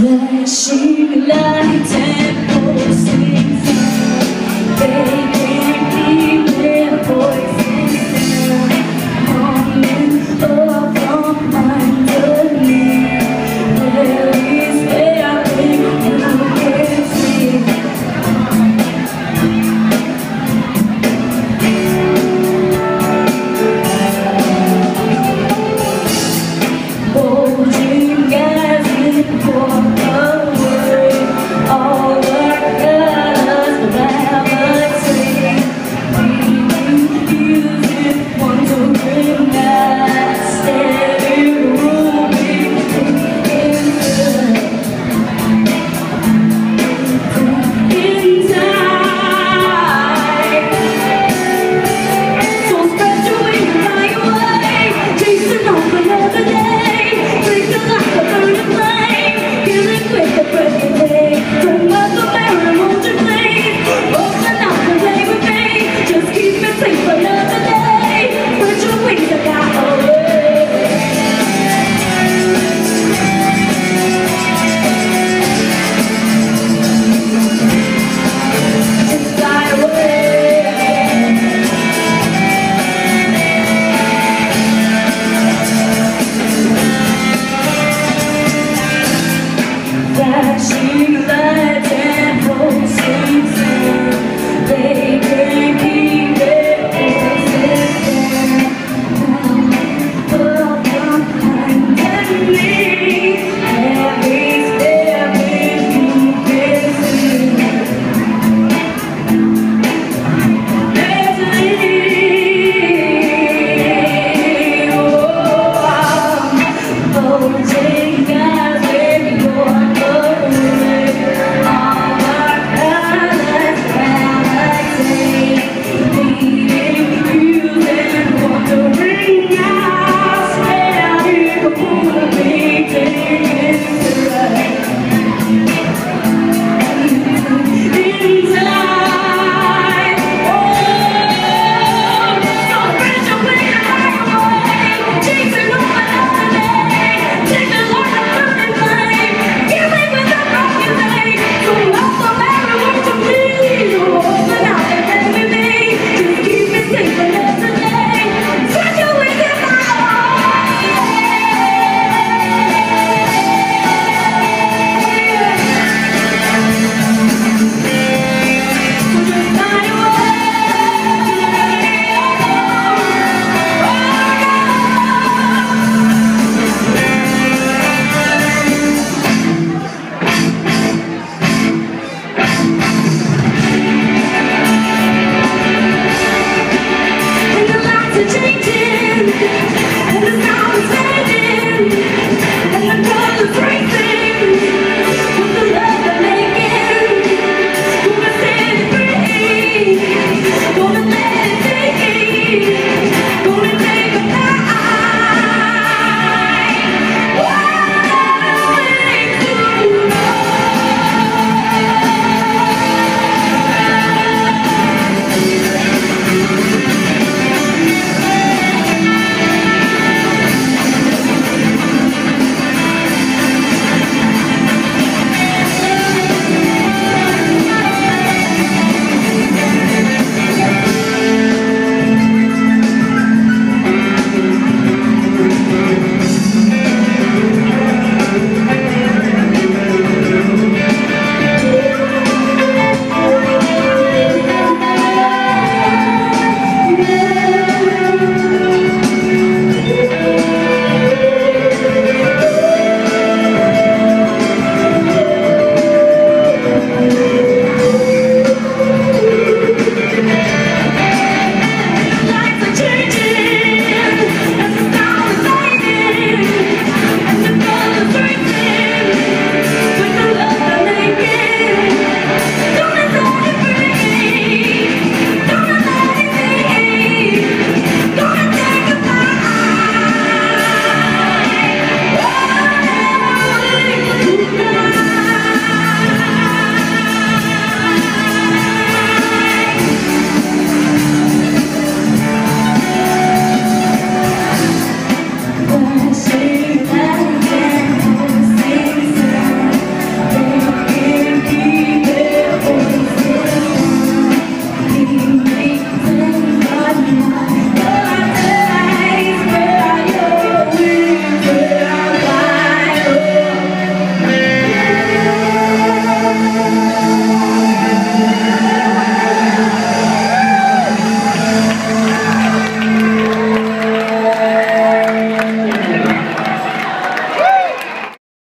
Flashing lights and posting signs.